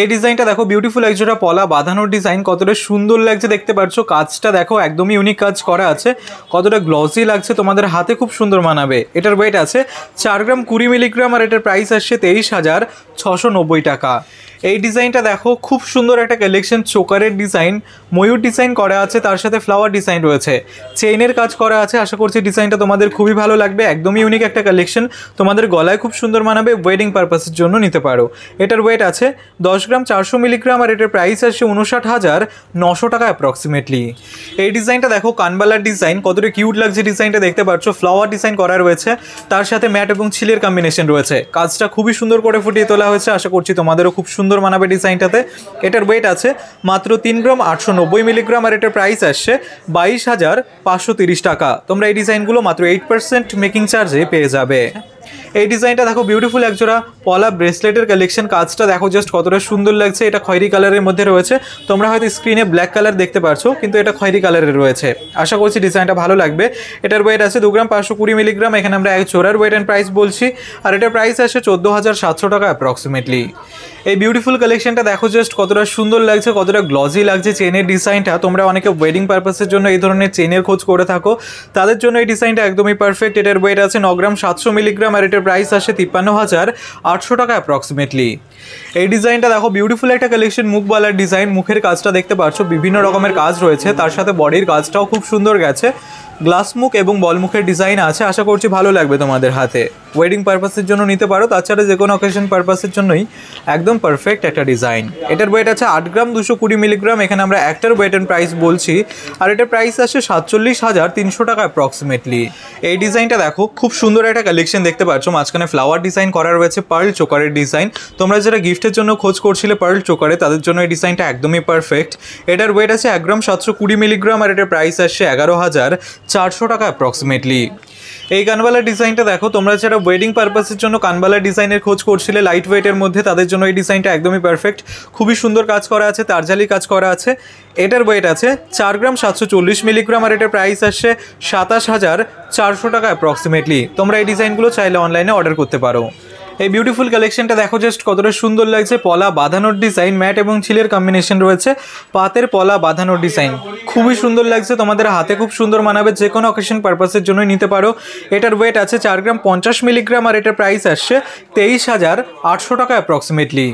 এই ডিজাইনটা দেখো বিউটিফুল এক জোড়া পলা বাঁধানোর ডিজাইন কতটা সুন্দর লাগছে দেখতে পাচ্ছো। কাজটা দেখো একদমই ইউনিক কাজ করা আছে, কতটা গ্লসি লাগছে, তোমাদের হাতে খুব সুন্দর মানাবে। এটার ওয়েট আছে 4 গ্রাম 20 মিলিগ্রাম আর এটার প্রাইস আসছে 23,690 টাকা। এই ডিজাইনটা দেখো খুব সুন্দর একটা কালেকশন, চোকারের ডিজাইন, ময়ূর ডিজাইন করা আছে, তার সাথে ফ্লাওয়ার ডিজাইন রয়েছে, চেইনের কাজ করা আছে। আশা করছি ডিজাইনটা তোমাদের খুবই ভালো লাগবে, একদমই ইউনিক একটা কালেকশন, তোমাদের গলায় খুব সুন্দর মানাবে, ওয়েডিং পারপাসের জন্য নিতে পারো। এটার ওয়েট আছে 10 গ্রাম 400 মিলিগ্রাম আর এটার প্রাইস আসছে 59,900 টাকা অ্যাপ্রক্সিমেটলি। এই ডিজাইনটা দেখো কানবালার ডিজাইন, কতটা কিউট লাগছে ডিজাইনটা দেখতে পাচ্ছ। ফ্লাওয়ার ডিজাইন করা রয়েছে, তার সাথে ম্যাট এবং ছিলের কম্বিনেশন রয়েছে, কাজটা খুবই সুন্দর করে ফুটিয়ে তোলা হয়েছে। আশা করছি তোমাদেরও খুব সুন্দর মানাবে ডিজাইনটাতে। এটার ওয়েট আছে মাত্র 3 গ্রাম 890 মিলিগ্রাম আর এটার প্রাইস আসছে 22,530 টাকা। তোমরা এই ডিজাইনগুলো মাত্র 8% মেকিং চার্জে পেয়ে যাবে। এই ডিজাইনটা দেখো বিউটিফুল একজোড়া পলা ব্রেসলেটের কালেকশন, কাজটা দেখো জাস্ট কতটা সুন্দর লাগছে। এটা খয়েরি কালারের মধ্যে রয়েছে, তোমরা হয়তো স্ক্রিনে ব্ল্যাক কালার দেখতে পাচ্ছ কিন্তু এটা খয়েরি কালারে রয়েছে। আশা করছি ডিজাইনটা ভালো লাগবে। এটার ওয়েট আছে 2 গ্রাম 520 মিলিগ্রাম, এখানে আমরা এক জোড়ার ওয়েট অ্যান্ড প্রাইস বলছি আর এটার প্রাইস আসে 14,700 টাকা অ্যাপ্রক্সিমেটলি। এই বিউটিফুল কালেকশনটা দেখো জাস্ট কতটা সুন্দর লাগছে, কতটা গ্লজি লাগছে। চেনের ডিজাইনটা তোমরা অনেকে ওয়েডিং পারপাসের জন্য এই ধরনের চেনের খোঁজ করে থাকো, তাদের জন্য এই ডিজাইনটা একদমই পারফেক্ট। এটার ওয়েট আছে 9 গ্রাম 700 মিলিগ্রাম আর এটার প্রাইস আসে 53,800 টাকা অ্যাপ্রক্সিমেটলি। এই ডিজাইনটা দেখো বিউটিফুল একটা কালেকশন, মুখবালার ডিজাইন, মুখের কাজটা দেখতে পাচ্ছ, বিভিন্ন রকমের কাজ রয়েছে, তার সাথে বডির কাজটাও খুব সুন্দর গেছে। গ্লাস মুখ এবং বল মুখের ডিজাইন আছে, আশা করছি ভালো লাগবে তোমাদের হাতে, ওয়েডিং পারপাসের জন্য নিতে পারো, তাছাড়া যে কোনো অকেশন পারপাসের জন্যই একদম পারফেক্ট একটা ডিজাইন। এটার ওয়েট আছে 8 গ্রাম 220 মিলিগ্রাম, এখানে আমরা একটার ওয়েট অ্যান্ড প্রাইস বলছি আর এটার প্রাইস আসে 47,300 টাকা অ্যাপ্রক্সিমেটলি। এই ডিজাইনটা দেখো খুব সুন্দর একটা কালেকশন দেখতে পাচ্ছ, মাঝখানে ফ্লাওয়ার ডিজাইন করা রয়েছে, পার্ল চোকারের ডিজাইন। তোমরা যারা গিফটের জন্য খোঁজ করছিলে পার্ল চোকারে, তাদের জন্য এই ডিজাইনটা একদমই পারফেক্ট। এটার ওয়েট আছে 1 গ্রাম 720 মিলিগ্রাম আর এটার প্রাইস আসছে 11,400 টাকা অ্যাপ্রক্সিমেটলি। এই কানবালা ডিজাইনটা দেখো, তোমরা যারা ওয়েডিং পারপাসের জন্য কানবালা ডিজাইনের খোঁজ করছিলে লাইট ওয়েটের মধ্যে, তাদের জন্য এই ডিজাইনটা একদমই পারফেক্ট। খুবই সুন্দর কাজ করা আছে, তারজালি কাজ করা আছে। এটার ওয়েট আছে 4 গ্রাম 740 মিলিগ্রাম আর এটার প্রাইস আসছে 27,400 টাকা অ্যাপ্রক্সিমেটলি। তোমরা এই ডিজাইনগুলো চাইলে অনলাইনে অর্ডার করতে পারো। এই বিউটিফুল কালেকশনটা দেখো জাস্ট কতটা সুন্দর লাগছে, পলা বাঁধানোর ডিজাইন, ম্যাট এবং ছিলের কম্বিনেশন রয়েছে, পাতের পলা বাঁধানোর ডিজাইন খুবই সুন্দর লাগছে, তোমাদের হাতে খুব সুন্দর মানাবে, যে কোনো অকেশন পারপাসের জন্যই নিতে পারো। এটার ওয়েট আছে 4 গ্রাম 50 মিলিগ্রাম আর এটার প্রাইস আসছে 23,800 টাকা অ্যাপ্রক্সিমেটলি।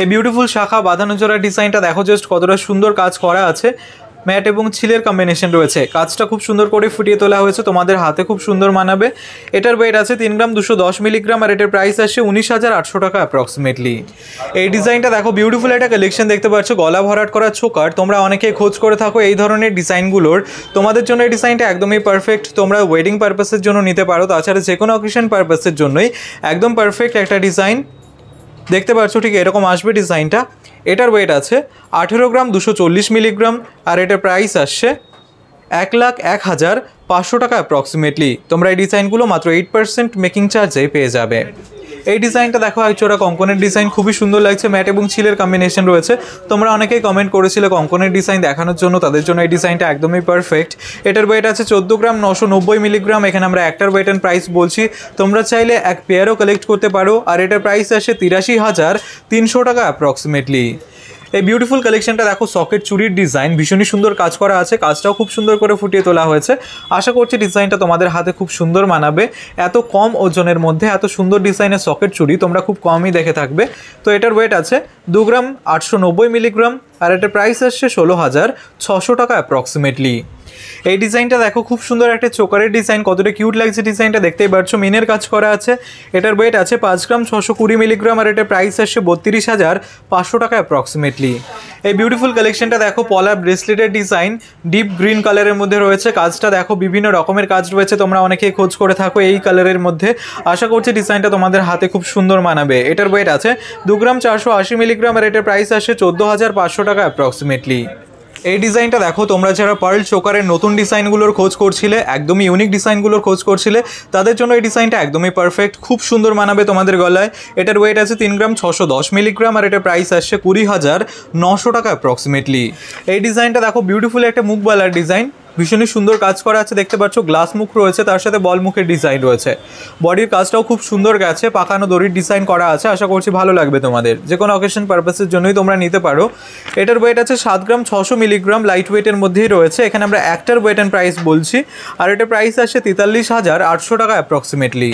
এই বিউটিফুল শাখা বাঁধানো জোড়া ডিজাইনটা দেখো জাস্ট কতটা সুন্দর কাজ করা আছে, ম্যাট এবং ছিলের কম্বিনেশন রয়েছে, কাজটা খুব সুন্দর করে ফুটিয়ে তোলা হয়েছে, তোমাদের হাতে খুব সুন্দর মানাবে। এটার ওয়েট আছে 3 গ্রাম 210 মিলিগ্রাম আর এটার প্রাইস আসে 19,800 টাকা অ্যাপ্রক্সিমেটলি। এই ডিজাইনটা দেখো বিউটিফুল একটা কালেকশন দেখতে পাচ্ছ, গলা ভরাট করা চোকার, তোমরা অনেকে খোঁজ করে থাকো এই ধরনের ডিজাইনগুলোর, তোমাদের জন্য এই ডিজাইনটা একদমই পারফেক্ট। তোমরা ওয়েডিং পারপাসের জন্য নিতে পারো, তাছাড়া যে কোনো অকেশন পারপাসের জন্যই একদম পারফেক্ট একটা ডিজাইন দেখতে পাচ্ছ, ঠিক এরকম আসবে ডিজাইনটা। এটার ওয়েট আছে 18 গ্রাম 240 মিলিগ্রাম আর এটার প্রাইস আসছে 1,01,500 টাকা অ্যাপ্রক্সিমেটলি। তোমরা এই ডিজাইনগুলো মাত্র 8% মেকিং চার্জে পেয়ে যাবে। এই ডিজাইনটা দেখো একচোড়া কঙ্কনের ডিজাইন, খুবই সুন্দর লাগছে, ম্যাট এবং ছিলের কম্বিনেশন রয়েছে। তোমরা অনেকেই কমেন্ট করেছিলে কঙ্কনের ডিজাইন দেখানোর জন্য, তাদের জন্য এই ডিজাইনটা একদমই পারফেক্ট। এটার ওয়েট আছে 14 গ্রাম 990 মিলিগ্রাম, এখানে আমরা একটার ওয়েট অ্যান্ড প্রাইস বলছি, তোমরা চাইলে এক পেয়ারও কালেক্ট করতে পারো আর এটার প্রাইস আসে 83,300 টাকা অ্যাপ্রক্সিমেটলি। এই বিউটিফুল কালেকশনটা দেখো সকেট চুরির ডিজাইন, ভীষণই সুন্দর কাজ করা আছে, কাজটাও খুব সুন্দর করে ফুটিয়ে তোলা হয়েছে। আশা করছি ডিজাইনটা তোমাদের হাতে খুব সুন্দর মানাবে। এত কম ওজনের মধ্যে এত সুন্দর ডিজাইনের সকেট চুরি তোমরা খুব কমই দেখে থাকবে। তো এটার ওয়েট আছে 2 গ্রাম 890 মিলিগ্রাম আর এটার প্রাইস আসছে 16,600 টাকা অ্যাপ্রক্সিমেটলি। এই ডিজাইনটা দেখো খুব সুন্দর একটা চোকারের ডিজাইন, কতটা কিউট লাগছে ডিজাইনটা দেখতেই পাচ্ছ, মিনের কাজ করা আছে। এটার ওয়েট আছে 5 গ্রাম 620 মিলিগ্রাম আর এটার প্রাইস আসছে 32,500 টাকা অ্যাপ্রক্সিমেটলি। এই বিউটিফুল কালেকশনটা দেখো পলা ব্রেসলেটের ডিজাইন, ডিপ গ্রিন কালারের মধ্যে রয়েছে, কাজটা দেখো বিভিন্ন রকমের কাজ রয়েছে, তোমরা অনেকেই খোঁজ করে থাকো এই কালারের মধ্যে। আশা করছি ডিজাইনটা তোমাদের হাতে খুব সুন্দর মানাবে। এটার ওয়েট আছে 2 গ্রাম 480 মিলিগ্রাম আর এটার প্রাইস আসছে 14,500 টাকা অ্যাপ্রক্সিমেটলি। এই ডিজাইনটা দেখো, তোমরা যারা পার্ল চোকারের নতুন ডিজাইনগুলোর খোঁজ করছিলে, একদমই ইউনিক ডিজাইনগুলোর খোঁজ করছিলে, তাদের জন্য এই ডিজাইনটা একদমই পারফেক্ট, খুব সুন্দর মানাবে তোমাদের গলায়। এটার ওয়েট আছে 3 গ্রাম 610 মিলিগ্রাম আর এটার প্রাইস আসছে 20,900 টাকা অ্যাপ্রক্সিমেটলি। এই ডিজাইনটা দেখো বিউটিফুল একটা মুখবালার ডিজাইন, ভীষণই সুন্দর কাজ করা আছে, দেখতে পাচ্ছ গ্লাস মুখ রয়েছে, তার সাথে বল মুখের ডিজাইন রয়েছে। বডির কাজটাও খুব সুন্দর গেছে, পাকানো দড়ির ডিজাইন করা আছে। আশা করছি ভালো লাগবে তোমাদের, যে কোনো অকেশন পারপাসের জন্যই তোমরা নিতে পারো। এটার ওয়েট আছে 7 গ্রাম 600 মিলিগ্রাম, লাইট ওয়েটের মধ্যেই রয়েছে। এখানে আমরা একটার ওয়েট অ্যান্ড প্রাইস বলছি, আর এটার প্রাইস আসে 43,800 টাকা অ্যাপ্রক্সিমেটলি।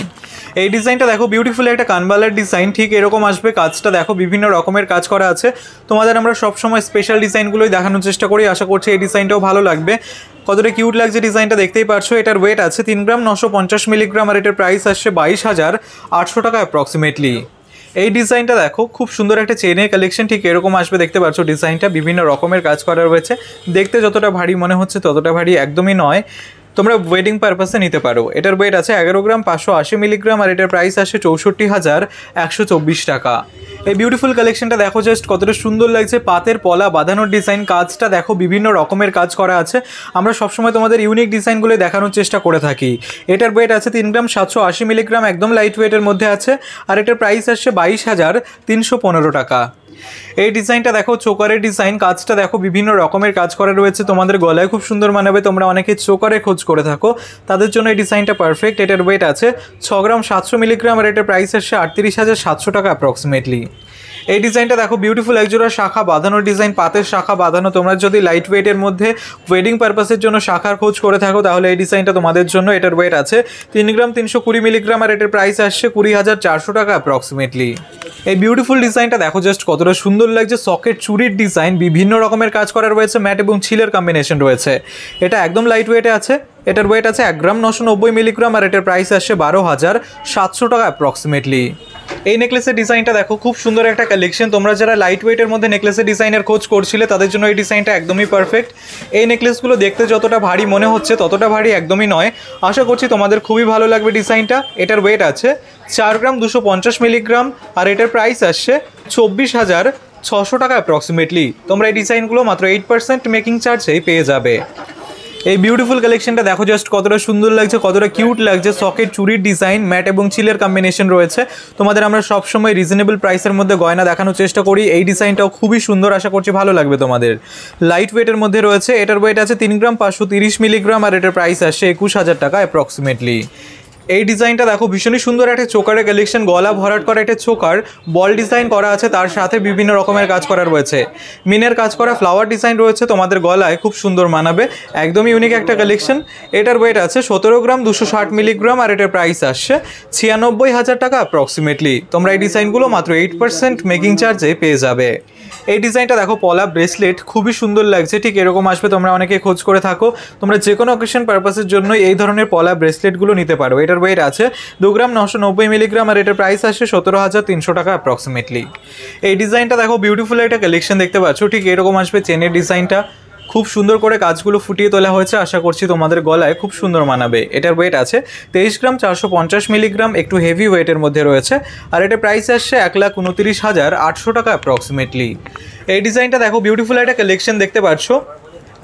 এই ডিজাইনটা দেখো, বিউটিফুল একটা কানবালার ডিজাইন, ঠিক এরকম আসবে কাজটা। দেখো বিভিন্ন রকমের কাজ করা আছে, তোমাদের আমরা সবসময় স্পেশাল ডিজাইনগুলোই দেখানোর চেষ্টা করি। আশা করছি এই ডিজাইনটাও ভালো লাগবে। কতটা কিউট লাগছে ডিজাইনটা দেখতেই পাচ্ছ। এটার ওয়েট আছে 3 গ্রাম 950 মিলিগ্রাম, আর এটার প্রাইস আসছে 22,800 টাকা অ্যাপ্রক্সিমেটলি। এই ডিজাইনটা দেখো, খুব সুন্দর একটা চেনের কালেকশন, ঠিক এরকম আসবে। দেখতে পাচ্ছ ডিজাইনটা বিভিন্ন রকমের কাজ করা রয়েছে, দেখতে যতটা ভারী মনে হচ্ছে ততটা ভারী একদমই নয়, তোমরা ওয়েডিং পারপাসে নিতে পারো। এটার ওয়েট আছে 11 গ্রাম 580 মিলিগ্রাম, আর এটার প্রাইস আসে 64,124 টাকা। এই বিউটিফুল কালেকশনটা দেখো জাস্ট কতটা সুন্দর লাগছে। পাতের পলা বাঁধানোর ডিজাইন, কাজটা দেখো বিভিন্ন রকমের কাজ করা আছে। আমরা সবসময় তোমাদের ইউনিক ডিজাইনগুলো দেখানোর চেষ্টা করে থাকি। এটার ওয়েট আছে 3 গ্রাম 780 মিলিগ্রাম, একদম লাইট ওয়েটের মধ্যে আছে, আর এটার প্রাইস আসছে 22,315 টাকা। এই ডিজাইনটা দেখো চোকারের ডিজাইন, কাজটা দেখো বিভিন্ন রকমের কাজ করা রয়েছে, তোমাদের গলায় খুব সুন্দর মানাবে। তোমরা অনেকে চোকারে খোঁজ করে থাকো, তাদের জন্য এই ডিজাইনটা পারফেক্ট। এটার ওয়েট আছে 6 গ্রাম 700 মিলিগ্রাম, আর এটার প্রাইস আসছে 38,700 টাকা অ্যাপ্রক্সিমেটলি। এই ডিজাইনটা দেখো বিউটিফুল একজোড়া শাখা বাঁধানোর ডিজাইন, পাতের শাখা বাঁধানো। তোমরা যদি লাইট ওয়েটের মধ্যে ওয়েডিং পারপাসের জন্য শাখার খোঁজ করে থাকো, তাহলে এই ডিজাইনটা তোমাদের জন্য। এটার ওয়েট আছে 3 গ্রাম 320 মিলিগ্রাম, আর এটার প্রাইস আসছে 20,400 টাকা অ্যাপ্রক্সিমেটলি। এই বিউটিফুল ডিজাইনটা দেখো জাস্ট কতটা সুন্দর লাগছে। সকেট চুরির ডিজাইন, বিভিন্ন রকমের কাজ করা রয়েছে, ম্যাট এবং ছিলের কম্বিনেশন রয়েছে। এটা একদম লাইট ওয়েটে আছে। এটার ওয়েট আছে 1 গ্রাম 990 মিলিগ্রাম, আর এটার প্রাইস আসছে 12,700 টাকা অ্যাপ্রক্সিমেটলি। এই নেকলেসের ডিজাইনটা দেখো, খুব সুন্দর একটা কালেকশন। তোমরা যারা লাইট ওয়েটের মধ্যে নেকলেসের ডিজাইনের খোঁজ করছিলে, তাদের জন্য এই ডিজাইনটা একদমই পারফেক্ট। এই নেকলেসগুলো দেখতে যতটা ভারী মনে হচ্ছে ততটা ভারী একদমই নয়। আশা করছি তোমাদের খুবই ভালো লাগবে ডিজাইনটা। এটার ওয়েট আছে 4 গ্রাম 250 মিলিগ্রাম, আর এটার প্রাইস আসছে 24,600 টাকা অ্যাপ্রক্সিমেটলি। তোমরা এই ডিজাইনগুলো মাত্র 8% মেকিং চার্জেই পেয়ে যাবে। এই বিউটিফুল কালেকশনটা দেখো জাস্ট কতটা সুন্দর লাগছে, কতটা কিউট লাগছে। সকেট চুরির ডিজাইন, ম্যাট এবং চিলের কম্বিনেশন রয়েছে। তোমাদের আমরা সবসময় রিজনেবল প্রাইসের মধ্যে গয়না দেখানোর চেষ্টা করি। এই ডিজাইনটাও খুবই সুন্দর, আশা করছি ভালো লাগবে তোমাদের। লাইট ওয়েটের মধ্যে রয়েছে। এটার ওয়েট আছে 3 গ্রাম 530 মিলিগ্রাম, আর এটার প্রাইস আসছে 21,000 টাকা অ্যাপ্রক্সিমেটলি। এই ডিজাইনটা দেখো ভীষণই সুন্দর একটা চোকারের কালেকশন, গলা ভরাট করা একটা চোকার, বল ডিজাইন করা আছে, তার সাথে বিভিন্ন রকমের কাজ করা রয়েছে, মিনের কাজ করা ফ্লাওয়ার ডিজাইন রয়েছে, তোমাদের গলায় খুব সুন্দর মানাবে, একদমই ইউনিক একটা কালেকশন। এটার ওয়েট আছে 17 গ্রাম 260 মিলিগ্রাম, আর এটার প্রাইস আসছে 96,000 টাকা অ্যাপ্রক্সিমেটলি। তোমরা এই ডিজাইনগুলো মাত্র 8% মেকিং চার্জে পেয়ে যাবে। এই ডিজাইনটা দেখো পলা ব্রেসলেট, খুবই সুন্দর লাগছে, ঠিক এরকম আসবে। তোমরা অনেকে খোঁজ করে থাকো, তোমরা যে কোনো অকেশন পারপাসের জন্য এই ধরনের পলা ব্রেসলেটগুলো নিতে পারো। এটার ওয়েট আছে 2 গ্রাম 990 মিলিগ্রাম, আর এটার প্রাইস আসে 17,300 টাকা অ্যাপ্রক্সিমেটলি। এই ডিজাইনটা দেখো বিউটিফুল একটা কালেকশন দেখতে পাচ্ছ, ঠিক এরকম আসবে। চেনের ডিজাইনটা খুব সুন্দর করে কাজগুলো ফুটিয়ে তোলা হয়েছে, আশা করছি তোমাদের গলায় খুব সুন্দর মানাবে। এটার ওয়েট আছে 23 গ্রাম 450 মিলিগ্রাম, একটু হেভি ওয়েটের মধ্যে রয়েছে, আর এটার প্রাইস আসছে 1,29,800 টাকা অ্যাপ্রক্সিমেটলি। এই ডিজাইনটা দেখো বিউটিফুল একটা কালেকশন দেখতে পাচ্ছ।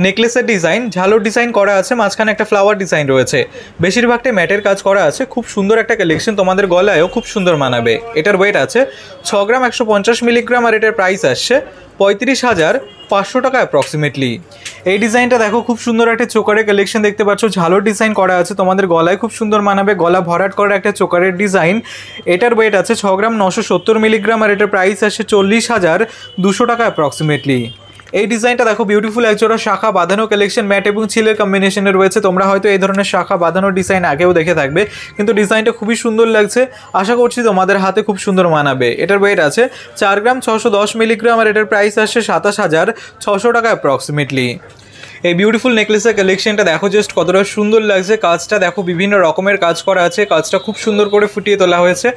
নেকলেসের ডিজাইন, ঝালোর ডিজাইন করা আছে, মাঝখানে একটা ফ্লাওয়ার ডিজাইন রয়েছে, বেশিরভাগটাই ম্যাটের কাজ করা আছে, খুব সুন্দর একটা কালেকশন, তোমাদের গলায়ও খুব সুন্দর মানাবে। এটার ওয়েট আছে 6 গ্রাম 150 মিলিগ্রাম, আর এটার প্রাইস আসছে 35,500 টাকা অ্যাপ্রক্সিমেটলি। এই ডিজাইনটা দেখো খুব সুন্দর একটা চোকারের কালেকশন দেখতে পাচ্ছ, ঝালোর ডিজাইন করা আছে, তোমাদের গলায় খুব সুন্দর মানাবে, গলা ভরাট করার একটা চোকারের ডিজাইন। এটার ওয়েট আছে 6 গ্রাম 970 মিলিগ্রাম, আর এটার প্রাইস আসছে 40,200 টাকা অ্যাপ্রক্সিমেটলি। এই ডিজাইনটা দেখো বিউটিফুল একজোড়া শাখা বাঁধানো কালেকশন, ম্যাট এবং ছিলের কম্বিনেশনে রয়েছে। তোমরা হয়তো এই ধরনের শাখা বাঁধানো ডিজাইন আগেও দেখে থাকবে, কিন্তু ডিজাইনটা খুবই সুন্দর লাগছে, আশা করছি তোমাদের হাতে খুব সুন্দর মানাবে। এটার ওয়েট আছে 4 গ্রাম 610 মিলিগ্রাম, আর এটার প্রাইস আসছে 27,600 টাকা অ্যাপ্রক্সিমেটলি। এই বিউটিফুল নেকলেসের কালেকশনটা দেখো জাস্ট কতটা সুন্দর লাগছে, কাজটা দেখো বিভিন্ন রকমের কাজ করা আছে, কাজটা খুব সুন্দর করে ফুটিয়ে তোলা হয়েছে,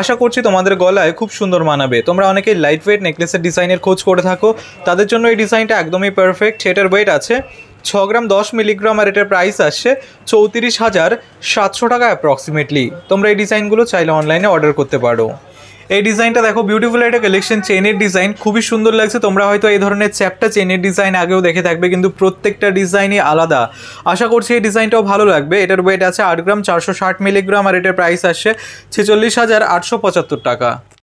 আশা করছি তোমাদের গলায় খুব সুন্দর মানাবে। তোমরা অনেকে লাইট ওয়েট নেকলেসের ডিজাইনের খোঁজ করে থাকো, তাদের জন্য এই ডিজাইনটা একদমই পারফেক্ট। এটার ওয়েট আছে 6 গ্রাম 10 মিলিগ্রাম, আর এটার প্রাইস আসছে 34,700 টাকা অ্যাপ্রক্সিমেটলি। তোমরা এই ডিজাইনগুলো চাইলে অনলাইনে অর্ডার করতে পারো। এই ডিজাইনটা দেখো বিউটিফুল একটা কালেকশন, চেনের ডিজাইন খুবই সুন্দর লাগছে, তোমরা হয়তো এই ধরনের চ্যাপটা চেনের ডিজাইন আগেও দেখে থাকবে, কিন্তু প্রত্যেকটা ডিজাইনই আলাদা, আশা করছি এই ডিজাইনটাও ভালো লাগবে। এটার ওয়েট আছে 8 গ্রাম 460 মিলিগ্রাম, আর এটার প্রাইস আসছে 46,875 টাকা।